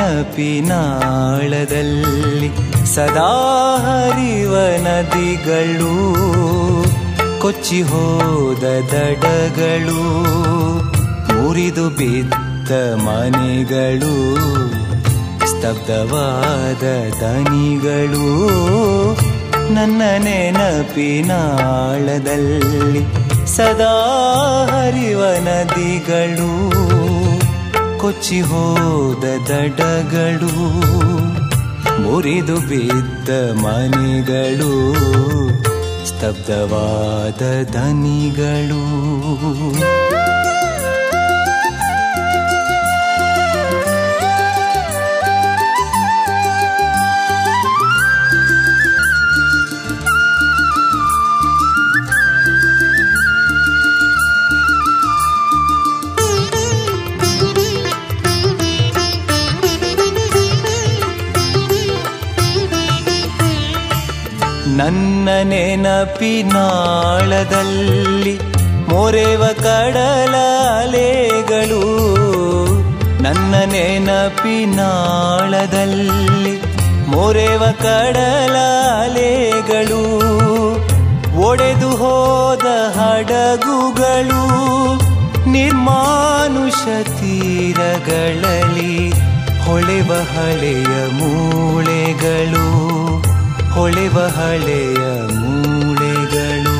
ನೆನಪಿನಾಳದಲ್ಲಿ ಸದಾ ಹರಿವ ನದಿಗಳು ಕೊಚ್ಚಿ ಹೋದ ದಡಗಳು ಮುರಿದು ಬಿದ್ದ ಮನೆಗಳು ಸ್ತಬ್ಧವಾದ ದನಿಗಳು ನನ್ನ ನೆನಪಿನಾಳದಲ್ಲಿ ಸದಾ ಹರಿವ ನದಿಗಳು ಕೊಚ್ಚಿ ಹೋದ ದಡಗಳು ಮುರಿದು ಬಿದ್ದ ಮನೆಗಳು ಸ್ತಬ್ಧವಾದ ದನಿಗಳು ನನ್ನ ನೆನಪಿನಾಳದಲ್ಲಿ ಮೊರೆವ ಕಡಲ ಅಲೆಗಳು ನನ್ನ ನೆನಪಿನಾಳದಲ್ಲಿ ಮೊರೆವ ಕಡಲ ಅಲೆಗಳು ಒಡೆದು ಹೋದ ಹಡಗುಗಳು ನಿರ್ಮಾನುಷ ತೀರಗಳಲ್ಲಿ ಹೊಳೆವ ಹಳೆಯ ಮೂಳೆಗಳು ಹೊಳೆವ ಹಳೆಯ ಮೂಳೆಗಳು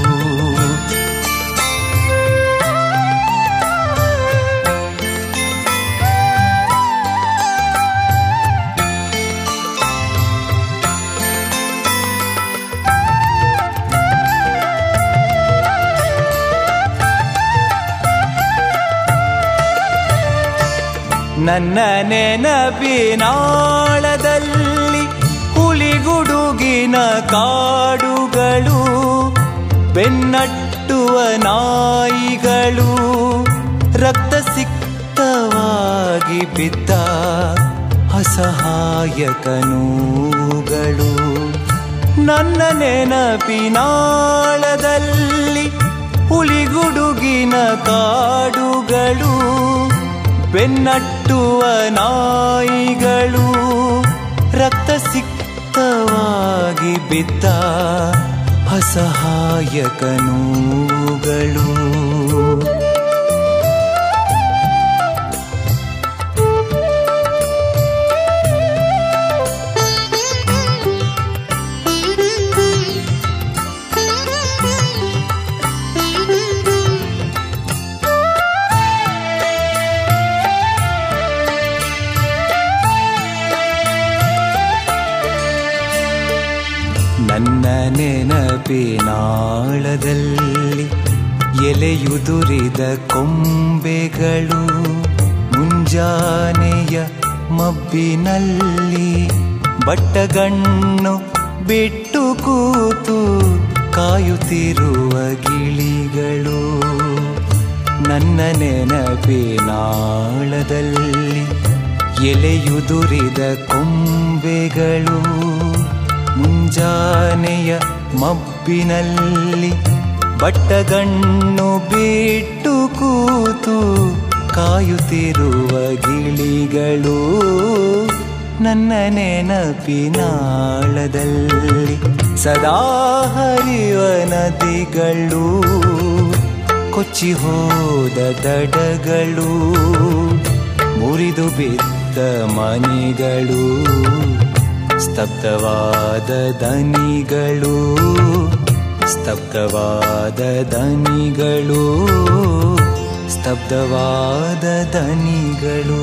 ನನ್ನ ನೆನಪಿನಾಳದಲ್ಲಿ ಹುಲಿಗುಡುಗಿನ ಕಾಡುಗಳು ಬೆನ್ನಟ್ಟುವ ನಾಯಿಗಳು ರಕ್ತ ಸಿಕ್ತವಾಗಿ ಬಿದ್ದ ಅಸಹಾಯಕನೂಗಳು ನನ್ನ ನೆನಪಿನಾಳದಲ್ಲಿ ಹುಲಿಗುಡುಗಿನ ಕಾಡುಗಳು ಬೆನ್ನಟ್ಟುವ ನಾಯಿಗಳು ರಕ್ತ ಸಿಕ್ತವಾಗಿ ಬಿದ್ದ ಅಸಹಾಯಕನೂಗಳು ನನ್ನ ನೆನಪಿನಾಳದಲ್ಲಿ ಎಲೆಯುದುರಿದ ಕೊಂಬೆಗಳು ಮುಂಜಾನೆಯ ಮಬ್ಬಿನಲ್ಲಿ ಬಟ್ಟಗಣ್ಣು ಬಿಟ್ಟು ಕೂತು ಕಾಯುತ್ತಿರುವ ಗಿಳಿಗಳು ನನ್ನ ನೆನಪಿನಾಳದಲ್ಲಿ ಎಲೆಯುದುರಿದ ಕೊಂಬೆಗಳು ಮುಂಜಾನೆಯ ಮಬ್ಬಿನಲ್ಲಿ ಬಟ್ಟಗಣ್ಣು ಬಿಟ್ಟು ಕೂತು ಕಾಯುತ್ತಿರುವ ಗಿಳಿಗಳು ನನ್ನ ನೆನಪಿನಾಳದಲ್ಲಿ ಸದಾ ಹರಿವ ನದಿಗಳು ಕೊಚ್ಚಿ ಹೋದ ದಡಗಳು ಮುರಿದು ಬಿದ್ದ ಮನೆಗಳು ಸ್ತಬ್ಧವಾದ ದನಿಗಳು ಸ್ತಬ್ಧವಾದ ದನಿಗಳು ಸ್ತಬ್ಧವಾದ ದನಿಗಳು